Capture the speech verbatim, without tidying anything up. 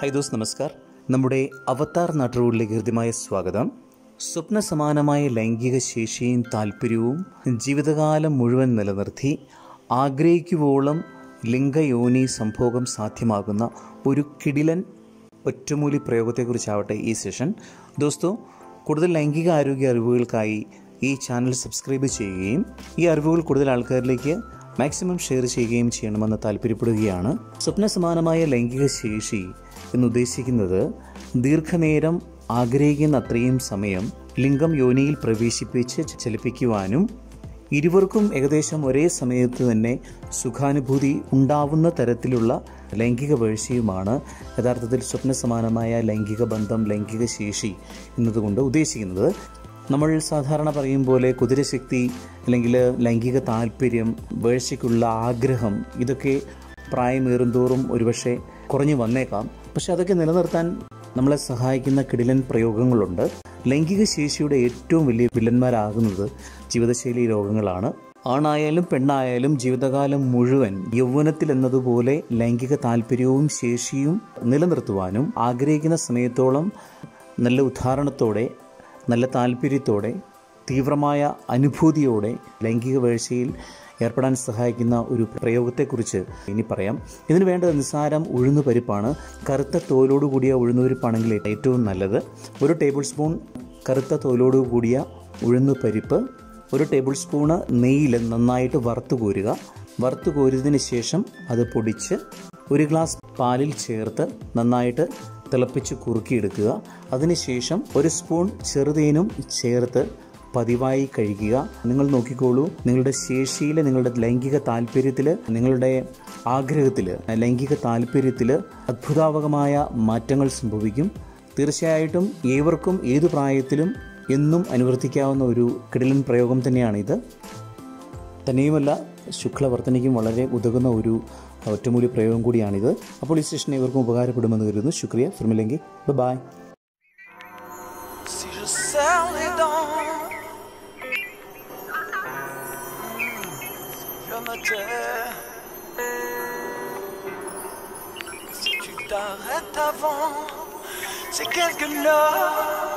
हाय दोस्त नमस्कार നമ്മുടെ അവതാർ നാട്ടുകളിലെ ഹൃദ്യമായ സ്വാഗതം സ്വപ്ന സമാനമായ ലൈംഗിക ശേഷിയും താൽപര്യവും ജീവിതകാലം മുഴുവൻ നിലനിർത്തി ആഗ്രഹിക്കുവോളം ലിംഗയോനി സംഭോഗം സാധ്യമാകുന്ന ഒരു കിടിലൻ ഒറ്റമൂലി പ്രയോഗത്തെക്കുറിച്ചാവട്ടെ ഈ സെഷൻ. ദോസ്തോ, കൂടുതൽ ലൈംഗിക ആരോഗ്യ അറിവുകൾക്കായി ഈ ചാനൽ സബ്സ്ക്രൈബ് ചെയ്യുകയും ഈ അറിവുകൾ കൂടുതൽ ആൾക്കാരിലേക്ക് മാക്സിമം ഷെയർ ചെയ്യുകയും ചെയ്യണമെന്ന് താല്പര്യപ്പെടുകയാണ്. സ്വപ്ന സമാനമായ ലൈംഗിക ശേഷി എന്നുദ്ദേശിക്കുന്നത് ദീർഘനേരം ആഗ്രഹിക്കുന്ന അത്രയും സമയം ലിംഗം യോനിയിൽ പ്രവേശിപ്പിച്ച് ചലിപ്പിക്കുവാനും ഇരുവർക്കും ഏകദേശം ഒരേ സമയത്ത് തന്നെ സുഖാനുഭൂതി ഉണ്ടാവുന്ന തരത്തിലുള്ള ലൈംഗിക വീഴ്ചയുമാണ് യഥാർത്ഥത്തിൽ സ്വപ്ന സമാനമായ ലൈംഗിക ബന്ധം ലൈംഗിക ശേഷി എന്നതുകൊണ്ട് ഉദ്ദേശിക്കുന്നത്. നമ്മൾ സാധാരണ പറയും പോലെ കുതിരശക്തി അല്ലെങ്കിൽ ലൈംഗിക താല്പര്യം, വീഴ്ചയ്ക്കുള്ള ആഗ്രഹം, ഇതൊക്കെ പ്രായമേറും തോറും ഒരുപക്ഷെ കുറഞ്ഞു വന്നേക്കാം. പക്ഷെ അതൊക്കെ നിലനിർത്താൻ നമ്മളെ സഹായിക്കുന്ന കിടിലൻ പ്രയോഗങ്ങളുണ്ട്. ലൈംഗിക ശേഷിയുടെ ഏറ്റവും വലിയ വില്ലന്മാരാകുന്നത് ജീവിതശൈലി രോഗങ്ങളാണ്. ആണായാലും പെണ്ണായാലും ജീവിതകാലം മുഴുവൻ യൗവനത്തിൽ എന്നതുപോലെ ലൈംഗിക താല്പര്യവും ശേഷിയും നിലനിർത്തുവാനും ആഗ്രഹിക്കുന്ന സമയത്തോളം നല്ല ഉദാഹരണത്തോടെ, നല്ല താല്പര്യത്തോടെ, തീവ്രമായ അനുഭൂതിയോടെ ലൈംഗിക വീഴ്ചയിൽ ഏർപ്പെടാൻ സഹായിക്കുന്ന ഒരു പ്രയോഗത്തെക്കുറിച്ച് ഇനി പറയാം. ഇതിന് വേണ്ടത് നിസ്സാരം ഉഴുന്നു പരിപ്പാണ്. കറുത്ത തോലോട് കൂടിയ ഉഴുന്നു പരിപ്പാണെങ്കിൽ ഏറ്റവും നല്ലത്. ഒരു ടേബിൾ സ്പൂൺ കറുത്ത തോലോട് കൂടിയ ഉഴുന്നു പരിപ്പ്, ഒരു ടേബിൾ സ്പൂണ് നെയ്യിൽ നന്നായിട്ട് വറുത്തു കോരുക. വറുത്തു കോരിയതിന് ശേഷം അത് പൊടിച്ച് ഒരു ഗ്ലാസ് പാലിൽ ചേർത്ത് നന്നായിട്ട് തിളപ്പിച്ച് കുറുക്കിയെടുക്കുക. അതിനുശേഷം ഒരു സ്പൂൺ ചെറുതേനും ചേർത്ത് പതിവായി കഴിക്കുക. നിങ്ങൾ നോക്കിക്കോളൂ, നിങ്ങളുടെ ശേഷിയിൽ, നിങ്ങളുടെ ലൈംഗിക താല്പര്യത്തിൽ, നിങ്ങളുടെ ആഗ്രഹത്തിൽ, ലൈംഗിക താല്പര്യത്തിൽ അത്ഭുതാവകമായ മാറ്റങ്ങൾ സംഭവിക്കും. തീർച്ചയായിട്ടും ഏവർക്കും ഏതു പ്രായത്തിലും എന്നും അനുവർത്തിക്കാവുന്ന ഒരു കിടിലൻ പ്രയോഗം തന്നെയാണിത്. തന്നെയുമല്ല ശുക്ലവർത്തനയ്ക്കും വളരെ ഉതകുന്ന ഒരു ഒറ്റമൂലി പ്രയോഗം കൂടിയാണിത്. അപ്പോൾ ഈ സെഷൻ ഇവർക്കും ഉപകാരപ്പെടുമെന്ന് കരുതുന്നു. ശുക്രിയ ഫിർമിലെങ്കിൽ bye. Si tu t'arrêtes avant, c'est quelques notes.